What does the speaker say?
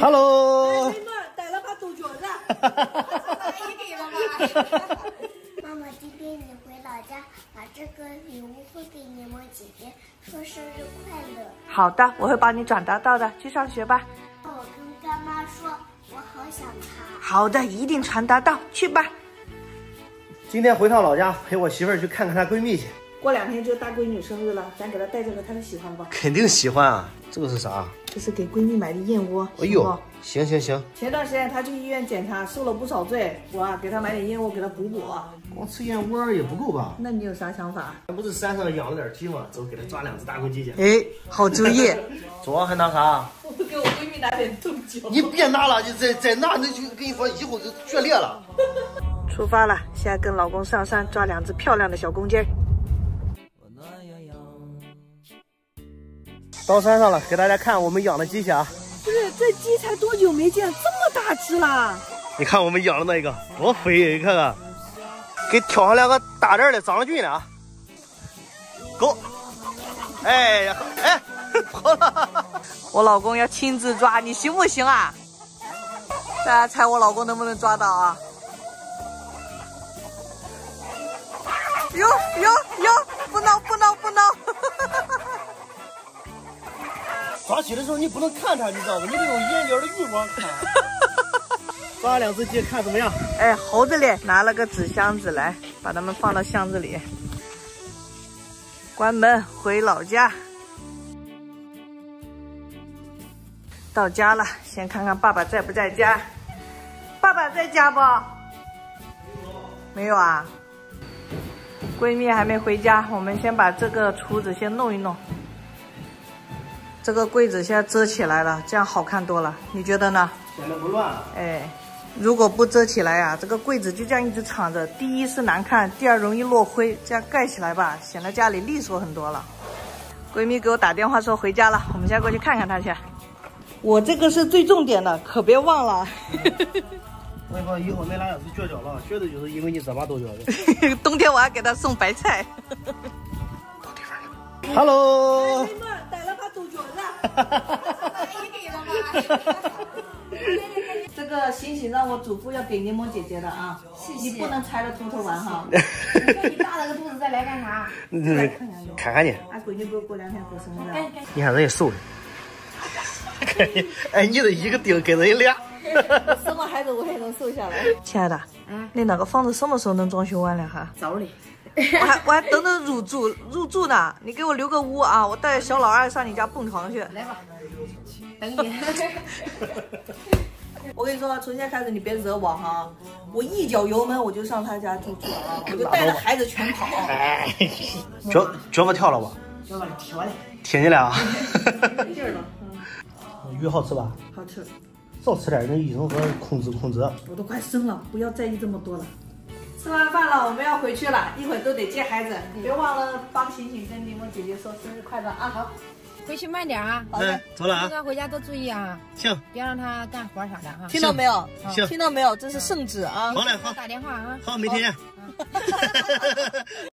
Hello。带了把豆角子。哈哈哈哈哈！哈哈哈哈妈妈，今天你回老家，把这个礼物分给柠檬姐姐，说生日快乐。好的，我会帮你转达到的，去上学吧。我跟干妈说，我好想她。好的，一定传达到，去吧。今天回趟老家，陪我媳妇儿去看看她闺蜜去。过两天就大闺女生日了，咱给她带这个，她能喜欢不？肯定喜欢啊！这个是啥？这是给闺蜜买的燕窝。哎呦，行行行。前段时间她去医院检查，受了不少罪，我给她买点燕窝，给她补补。光吃燕窝也不够吧？那你有啥想法？不是山上养了点鸡吗？走，给她抓两只大公鸡去。哎，好主意。走啊，还拿啥？我给我闺蜜拿点豆角。你别拿了，你再拿，那就跟你说，以后就决裂了。出发了，现在跟老公上山抓两只漂亮的小公鸡。到山上了，给大家看我们养的鸡去啊！不是，这鸡才多久没见，这么大只啦！你看我们养的那个多肥，你看看，给挑上两个大点的，长了菌了啊！狗，哎呀，哎，跑了！我老公要亲自抓，你行不行啊？大家猜我老公能不能抓到啊？有，不闹！抓起的时候你不能看它，你知道吗？你得有眼角的欲望看。抓两只鸡看怎么样？哎，猴子嘞，拿了个纸箱子来，把它们放到箱子里。关门回老家。到家了，先看看爸爸在不在家。爸爸在家不？没有啊。闺蜜还没回家，我们先把这个厨子先弄一弄，这个柜子现在遮起来了，这样好看多了，你觉得呢？显得不乱了。哎，如果不遮起来呀、这个柜子就这样一直敞着，第一是难看，第二容易落灰，这样盖起来吧，显得家里利索很多了。闺蜜给我打电话说回家了，我们现在过去看看她去。我这个是最重点的，可别忘了。我跟你说，以后那俩要是绝交了，绝对就是因为你这把豆角的。冬天我还给他送白菜。到地方去。Hello。带了把豆角子。这个醒醒让我嘱咐要给柠檬姐姐的啊，谢谢。你不能揣着偷偷玩哈。你大了个肚子再来干啥？看看你。俺闺女不是过两天过生日？你看人家瘦的。哎，你这一个顶给人俩。生了孩子我也能瘦下来。亲爱的，你那个房子什么时候能装修完了哈？早嘞，我还等等入住呢。你给我留个屋啊，我带小老二上你家蹦床去。来吧，等你。我跟你说，从现在开始你别惹我哈，我一脚油门我就上他家住了，我就带着孩子全跑。脚不跳了吧？脚不跳了。铁你俩。劲儿呢？鱼好吃吧？好吃。少吃点，人医生说控制。我都快生了，不要在意这么多了。吃完饭了，我们要回去了，一会儿都得接孩子，别忘了帮醒醒跟柠檬姐姐说生日快乐啊！好，回去慢点啊。好嘞，走了啊。路上回家多注意啊。行。别让他干活啥的啊。听到没有？行。听到没有？这是圣旨啊。好嘞，好。打电话啊。好，没听见。